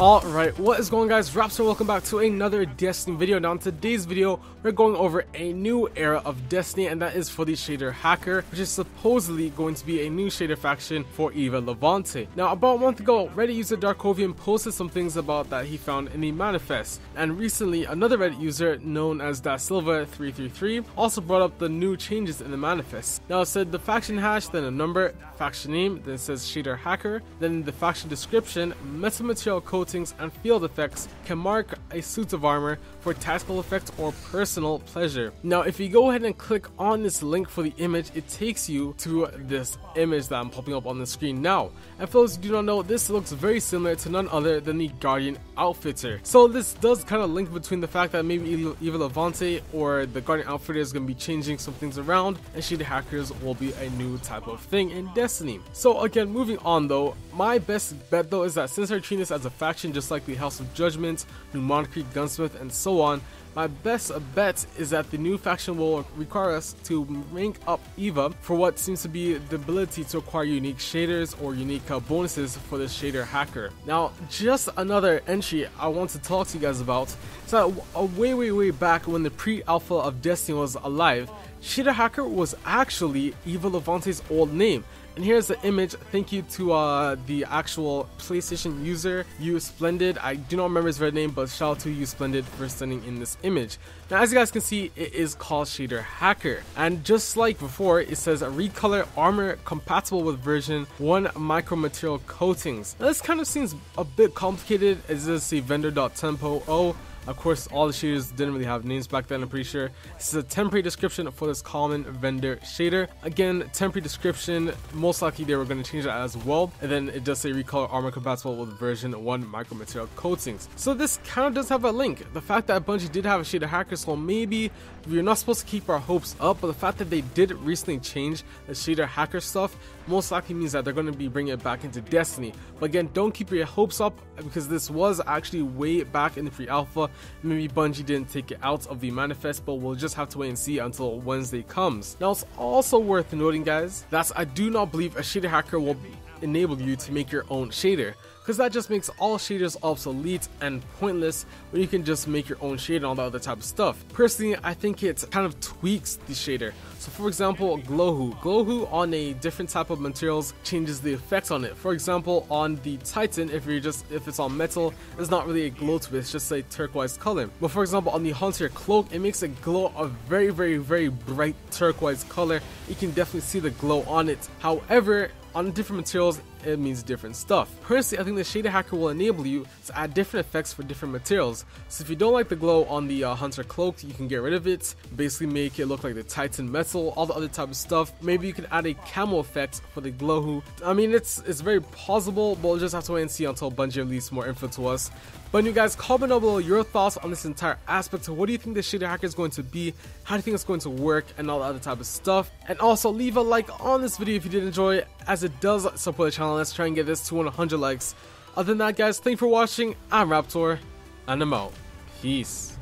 Alright, what is going on, guys? Raptor, welcome back to another Destiny video. Now in today's video, we're going over a new era of Destiny, and that is for the Shader Hacker, which is supposedly going to be a new Shader faction for Eva Levante. Now about a month ago, Reddit user Darkovian posted some things about that he found in the manifest, and recently another Reddit user known as Dasilva333 also brought up the new changes in the manifest. Now it said the faction hash, then a number, faction name, then it says Shader Hacker, then the faction description, metamaterial code and field effects can mark a suit of armor for tactical effect or personal pleasure. Now if you go ahead and click on this link for the image, it takes you to this image that I'm popping up on the screen now. And for those who do not know, this looks very similar to none other than the Guardian Outfitter. So this does kind of link between the fact that maybe Eva Levante or the Guardian Outfitter is going to be changing some things around, and Shader Hackers will be a new type of thing in Destiny. So again, moving on though, my best bet though is that since they're treating this as a faction just like the House of Judgment, New Monarchy, Gunsmith, and so on, my best bet is that the new faction will require us to rank up Eva for what seems to be the ability to acquire unique shaders or unique bonuses for the Shader Hacker. Now, just another entry I want to talk to you guys about. So way back when the pre-alpha of Destiny was alive, Shader Hacker was actually Eva Levante's old name. And here's the image. Thank you to the actual PlayStation user, You Splendid. I do not remember his red name, but shout out to You Splendid for sending in this image. Now, as you guys can see, it is called Shader Hacker. And just like before, it says recolor armor compatible with version 1 micromaterial coatings. Now, this kind of seems a bit complicated. It says see vendor.tempo0. Of course, all the shaders didn't really have names back then, I'm pretty sure. This is a temporary description for this common vendor shader. Again, temporary description, most likely they were going to change that as well. And then it does say recolor armor compatible with version 1 micromaterial coatings. So this kind of does have a link. The fact that Bungie did have a Shader Hacker, so maybe we're not supposed to keep our hopes up, but the fact that they did recently change the Shader Hacker stuff most likely means that they're going to be bringing it back into Destiny. But again, don't keep your hopes up, because this was actually way back in the pre-alpha. Maybe Bungie didn't take it out of the manifest, but we'll just have to wait and see until Wednesday comes. Now it's also worth noting, guys, that I do not believe a Shader Hacker will enable you to make your own shader, because that just makes all shaders obsolete and pointless when you can just make your own shader and all that other type of stuff. Personally, I think it kind of tweaks the shader. So for example, Glowhoo on a different type of materials changes the effects on it. For example, on the Titan, if it's on metal, it's not really a glow to it, it's just a turquoise color. But for example, on the Hunter cloak, it makes it glow a very bright turquoise color. You can definitely see the glow on it. However, on different materials, it means different stuff. Personally, I think the Shader Hacker will enable you to add different effects for different materials. So if you don't like the glow on the Hunter cloak, you can get rid of it, basically make it look like the Titan metal, all the other type of stuff. Maybe you can add a camo effect for the Glowhoo. I mean, it's very plausible, but we'll just have to wait and see until Bungie releases more info to us. But you guys, comment down below your thoughts on this entire aspect. So what do you think the Shader Hacker is going to be? How do you think it's going to work? And all the other type of stuff. And also leave a like on this video if you did enjoy it, as it does support the channel. Let's try and get this to 100 likes. Other than that, guys, thank you for watching. I'm Raptor, and I'm out. Peace.